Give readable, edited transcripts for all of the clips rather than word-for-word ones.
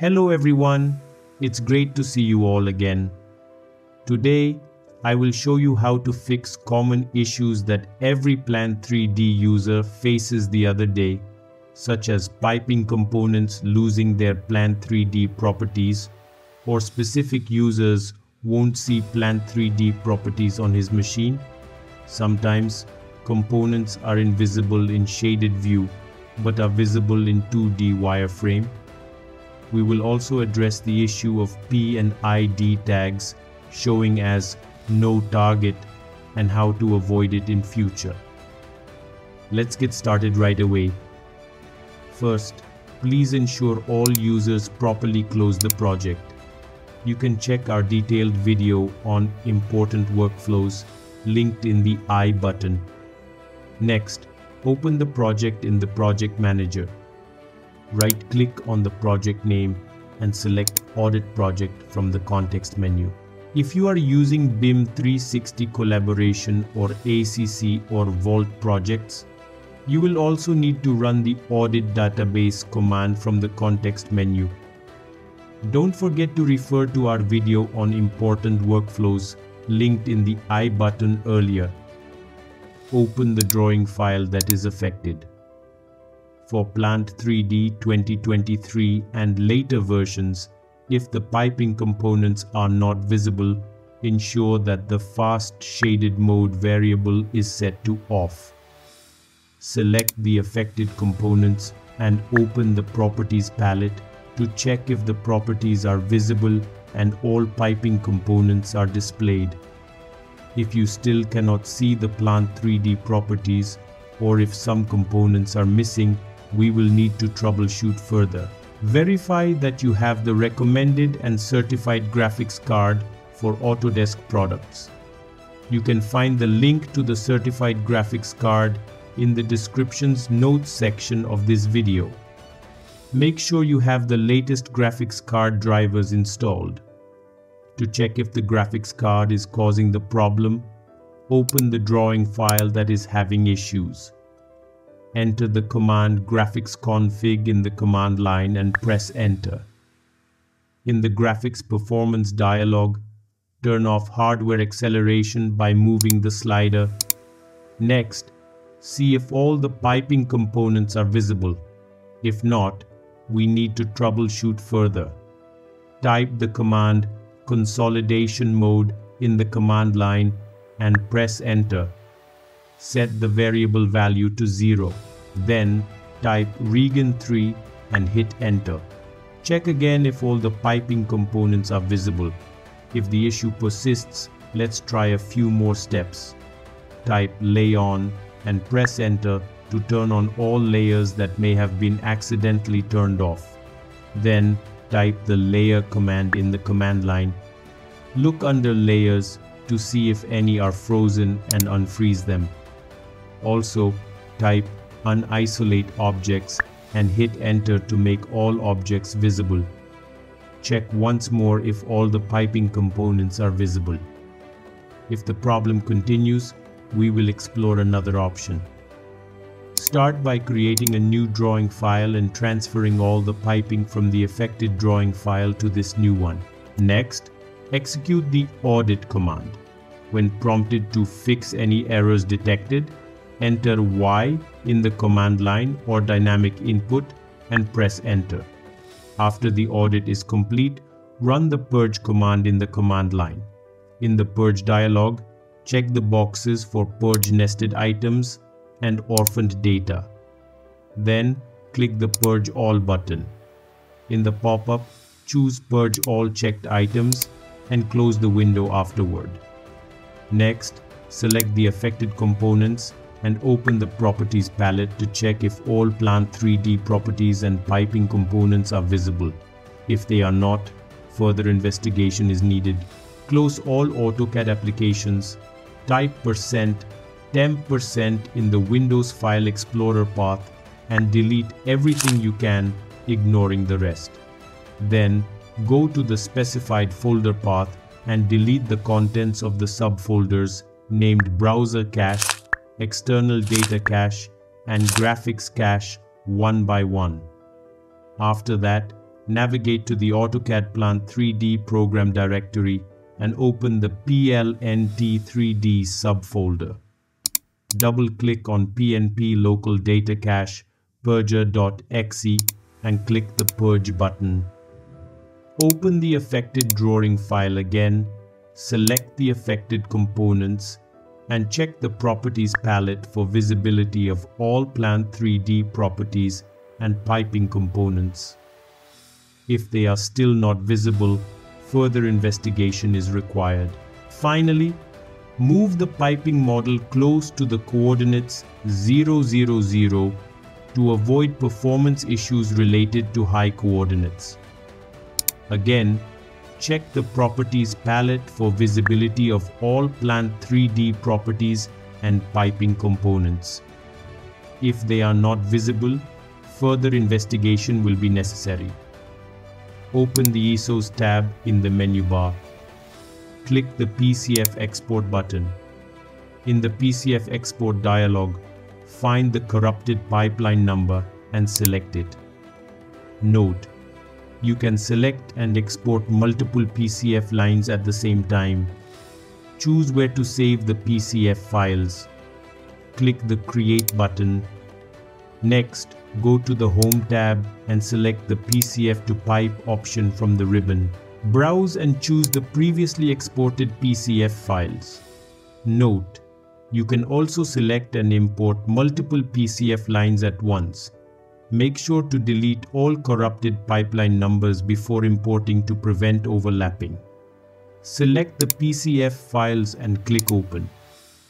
Hello everyone, it's great to see you all again. Today, I will show you how to fix common issues that every Plant 3D user faces the other day, such as piping components losing their Plant 3D properties, or specific users won't see Plant 3D properties on his machine. Sometimes, components are invisible in shaded view, but are visible in 2D wireframe. We will also address the issue of P&ID tags showing as no target and how to avoid it in future. Let's get started right away. First, please ensure all users properly close the project. You can check our detailed video on important workflows linked in the I button. Next, open the project in the Project Manager. Right-click on the project name and select Audit Project from the context menu. If you are using BIM 360 collaboration or ACC or Vault projects, you will also need to run the Audit Database command from the context menu. Don't forget to refer to our video on important workflows linked in the I button earlier. Open the drawing file that is affected. For Plant 3D 2023 and later versions, if the piping components are not visible, ensure that the Fast Shaded Mode variable is set to off. Select the affected components and open the Properties palette to check if the properties are visible and all piping components are displayed. If you still cannot see the Plant 3D properties, or if some components are missing, we will need to troubleshoot further. Verify that you have the recommended and certified graphics card for Autodesk products. You can find the link to the certified graphics card in the description's notes section of this video. Make sure you have the latest graphics card drivers installed. To check if the graphics card is causing the problem, open the drawing file that is having issues. Enter the command GraphicsConfig in the command line and press Enter. In the Graphics Performance dialog, turn off Hardware Acceleration by moving the slider. Next, see if all the piping components are visible. If not, we need to troubleshoot further. Type the command Consolidation Mode in the command line and press Enter. Set the variable value to 0. Then type Regen3 and hit Enter. Check again if all the piping components are visible. If the issue persists, let's try a few more steps. Type LayOn and press Enter to turn on all layers that may have been accidentally turned off. Then type the Layer command in the command line. Look under Layers to see if any are frozen and unfreeze them. Also, type Unisolate Objects and hit Enter to make all objects visible. Check once more if all the piping components are visible. If the problem continues, we will explore another option. Start by creating a new drawing file and transferring all the piping from the affected drawing file to this new one. Next, execute the Audit command. When prompted to fix any errors detected, enter Y in the command line or dynamic input and press Enter. After the audit is complete, run the purge command in the command line. In the purge dialog, check the boxes for purge nested items and orphaned data. Then click the Purge All button. In the pop-up, choose Purge All checked items and close the window afterward. Next, select the affected components and open the Properties palette to check if all Plant 3D properties and piping components are visible. If they are not, further investigation is needed. Close all AutoCAD applications. Type %temp% in the Windows File Explorer path and delete everything you can, ignoring the rest. Then, go to the specified folder path and delete the contents of the subfolders named Browser Cache, External Data Cache and Graphics Cache one by one. After that, navigate to the AutoCAD Plant 3D program directory and open the PLNT 3D subfolder. Double-click on PNP Local Data Cache, purger.exe, and click the Purge button. Open the affected drawing file again, select the affected components, and check the Properties palette for visibility of all Plant 3D properties and piping components. If they are still not visible, further investigation is required. Finally, move the piping model close to the coordinates 0, 0, 0 to avoid performance issues related to high coordinates. Again, check the Properties palette for visibility of all Plant 3D properties and piping components. If they are not visible, further investigation will be necessary. Open the ESOS tab in the menu bar. Click the PCF Export button. In the PCF Export dialog, find the corrupted pipeline number and select it. Note: you can select and export multiple PCF lines at the same time. Choose where to save the PCF files. Click the Create button. Next, go to the Home tab and select the PCF to pipe option from the ribbon. Browse and choose the previously exported PCF files. Note: you can also select and import multiple PCF lines at once. Make sure to delete all corrupted pipeline numbers before importing to prevent overlapping. Select the PCF files and click Open.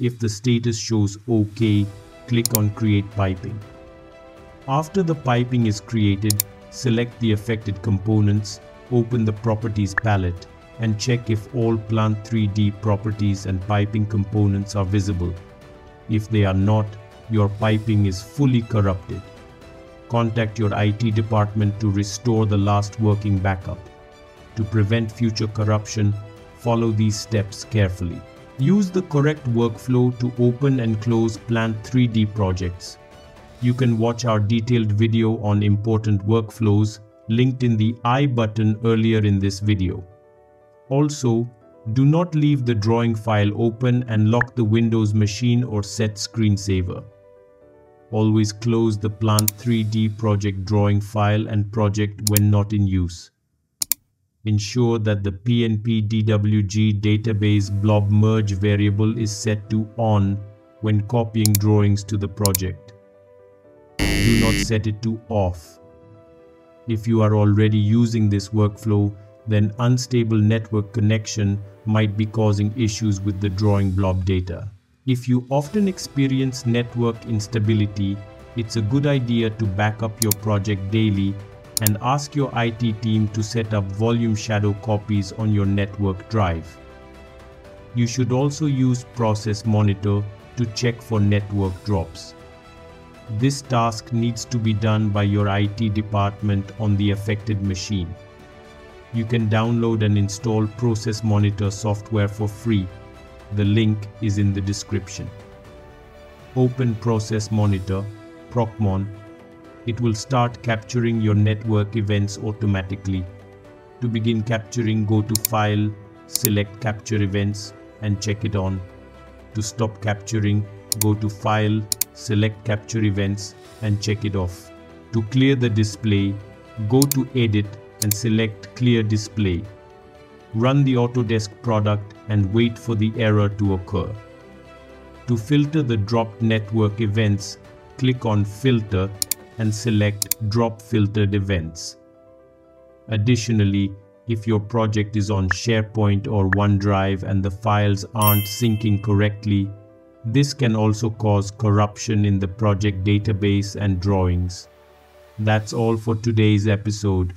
If the status shows OK, click on Create Piping. After the piping is created, select the affected components, open the Properties palette, and check if all Plant 3D properties and piping components are visible. If they are not, your piping is fully corrupted. Contact your IT department to restore the last working backup. To prevent future corruption, follow these steps carefully. Use the correct workflow to open and close Plant 3D projects. You can watch our detailed video on important workflows, linked in the I button earlier in this video. Also, do not leave the drawing file open and lock the Windows machine or set screensaver. Always close the Plant 3D project drawing file and project when not in use. Ensure that the PNP DWG database blob merge variable is set to on when copying drawings to the project. Do not set it to off. If you are already using this workflow, then unstable network connection might be causing issues with the drawing blob data. If you often experience network instability, it's a good idea to back up your project daily and ask your IT team to set up volume shadow copies on your network drive. You should also use Process Monitor to check for network drops. This task needs to be done by your IT department on the affected machine. You can download and install Process Monitor software for free. The link is in the description. Open Process Monitor, ProcMon. It will start capturing your network events automatically. To begin capturing, go to File, select Capture Events, and check it on. To stop capturing, go to File, select Capture Events, and check it off. To clear the display, go to Edit and select Clear Display. Run the Autodesk product and wait for the error to occur. To filter the dropped network events, click on Filter and select Drop Filtered Events. Additionally, if your project is on SharePoint or OneDrive and the files aren't syncing correctly, this can also cause corruption in the project database and drawings. That's all for today's episode.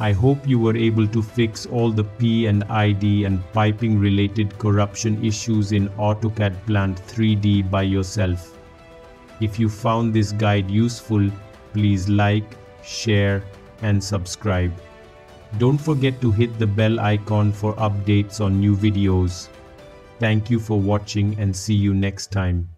I hope you were able to fix all the P&ID and piping related corruption issues in AutoCAD Plant 3D by yourself. If you found this guide useful, please like, share, and subscribe. Don't forget to hit the bell icon for updates on new videos. Thank you for watching and see you next time.